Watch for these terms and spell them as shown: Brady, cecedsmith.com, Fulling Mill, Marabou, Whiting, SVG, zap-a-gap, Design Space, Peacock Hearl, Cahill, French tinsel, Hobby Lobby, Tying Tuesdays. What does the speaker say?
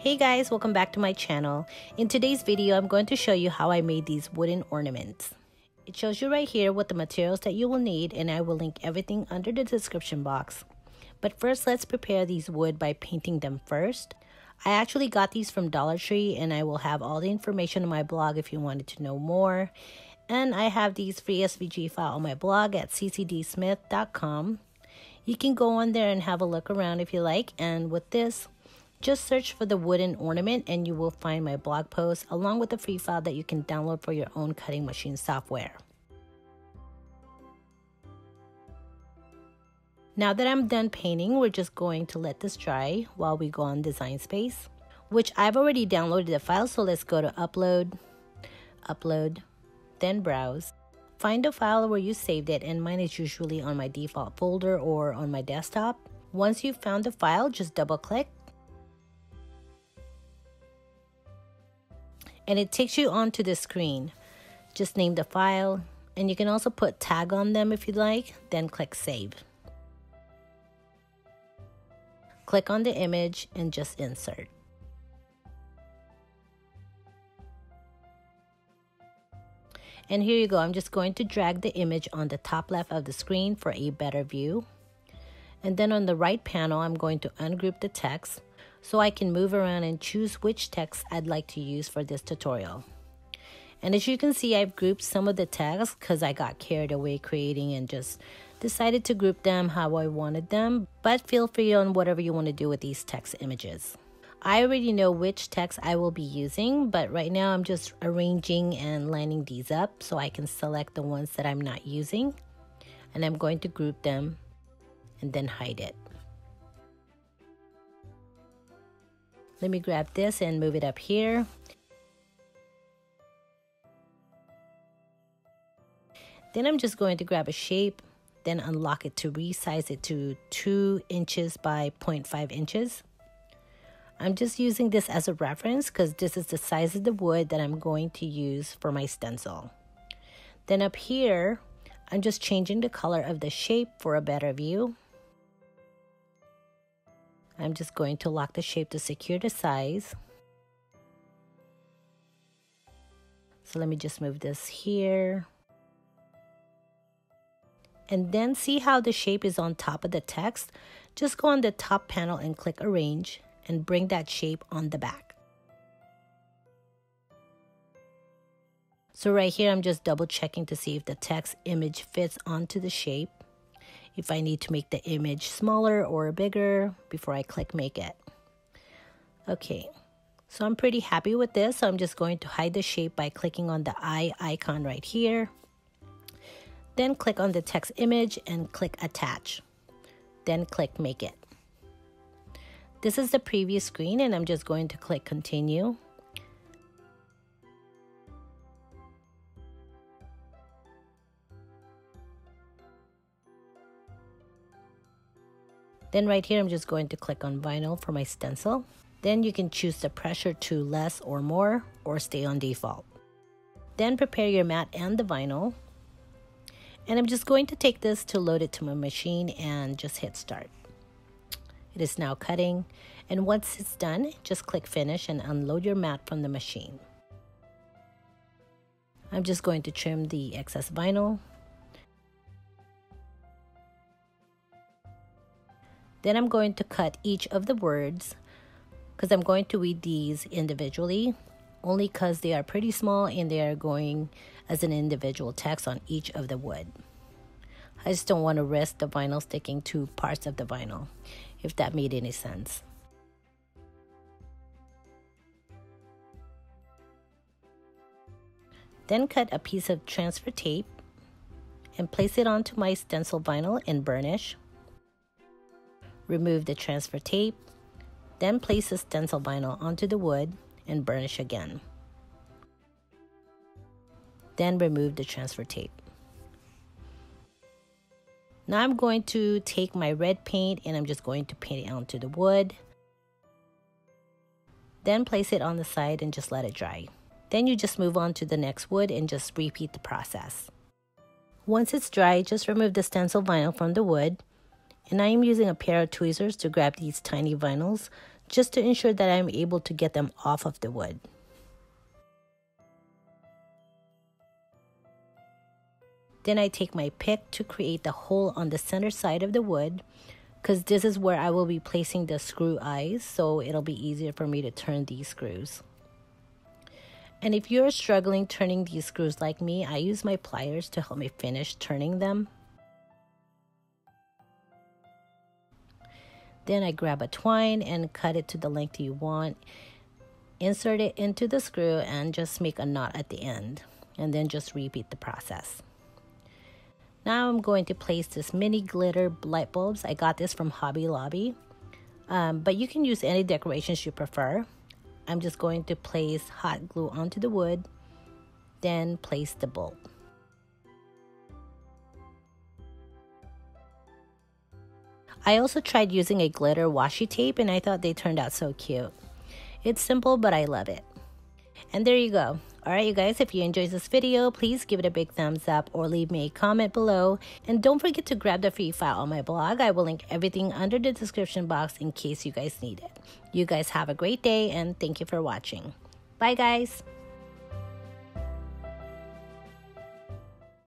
Hey guys, welcome back to my channel. In today's video, I'm going to show you how I made these wooden ornaments. It shows you right here what the materials that you will need, and I will link everything under the description box. But first, let's prepare these wood by painting them first. I actually got these from Dollar Tree, and I will have all the information on my blog if you wanted to know more. And I have these free SVG file on my blog at cecedsmith.com. You can go on there and have a look around if you like, and with this, just search for the wooden ornament and you will find my blog post along with the free file that you can download for your own cutting machine software. Now that I'm done painting, we're just going to let this dry while we go on Design Space, which I've already downloaded the file, so let's go to upload, then browse. Find the file where you saved it, and mine is usually on my default folder or on my desktop. Once you've found the file, just double click. And it takes you onto the screen. Just name the file, and you can also put tag on them if you'd like, then click save. Click on the image and just insert. And here you go, I'm just going to drag the image on the top left of the screen for a better view. And then on the right panel, I'm going to ungroup the text, so I can move around and choose which text I'd like to use for this tutorial. And as you can see, I've grouped some of the tags because I got carried away creating and just decided to group them how I wanted them, but feel free on whatever you want to do with these text images. I already know which text I will be using, but right now I'm just arranging and lining these up so I can select the ones that I'm not using. And I'm going to group them and then hide it. Let me grab this and move it up here. Then I'm just going to grab a shape, then unlock it to resize it to 2 inches by 0.5 inches. I'm just using this as a reference because this is the size of the wood that I'm going to use for my stencil. Then up here, I'm just changing the color of the shape for a better view. I'm just going to lock the shape to secure the size. So let me just move this here. And then see how the shape is on top of the text? Just go on the top panel and click Arrange and bring that shape on the back. So right here, I'm just double checking to see if the text image fits onto the shape. If I need to make the image smaller or bigger before I click make it. Okay, so I'm pretty happy with this. So I'm just going to hide the shape by clicking on the eye icon right here. Then click on the text image and click attach. Then click make it. This is the previous screen and I'm just going to click continue. Then right here, I'm just going to click on vinyl for my stencil. Then you can choose the pressure to less or more, or stay on default. Then prepare your mat and the vinyl. And I'm just going to take this to load it to my machine and just hit start. It is now cutting. And once it's done, just click finish and unload your mat from the machine. I'm just going to trim the excess vinyl. Then I'm going to cut each of the words because I'm going to read these individually only because they are pretty small and they are going as an individual text on each of the wood. I just don't want to risk the vinyl sticking to parts of the vinyl, if that made any sense. Then cut a piece of transfer tape and place it onto my stencil vinyl and burnish. Remove the transfer tape, then place the stencil vinyl onto the wood and burnish again. Then remove the transfer tape. Now I'm going to take my red paint and I'm just going to paint it onto the wood. Then place it on the side and just let it dry. Then you just move on to the next wood and just repeat the process. Once it's dry, just remove the stencil vinyl from the wood. And I am using a pair of tweezers to grab these tiny vinyls just to ensure that I'm able to get them off of the wood. Then I take my pick to create the hole on the center side of the wood, because this is where I will be placing the screw eyes, so it'll be easier for me to turn these screws. And if you're struggling turning these screws like me, I use my pliers to help me finish turning them. Then I grab a twine and cut it to the length you want. Insert it into the screw and just make a knot at the end, and then just repeat the process. Now I'm going to place this mini glitter light bulbs. I got this from Hobby Lobby, but you can use any decorations you prefer. I'm just going to place hot glue onto the wood, then place the bulb. I also tried using a glitter washi tape and I thought they turned out so cute. It's simple, but I love it. And there you go. Alright you guys, if you enjoyed this video, please give it a big thumbs up or leave me a comment below. And don't forget to grab the free file on my blog. I will link everything under the description box in case you guys need it. You guys have a great day and thank you for watching. Bye guys!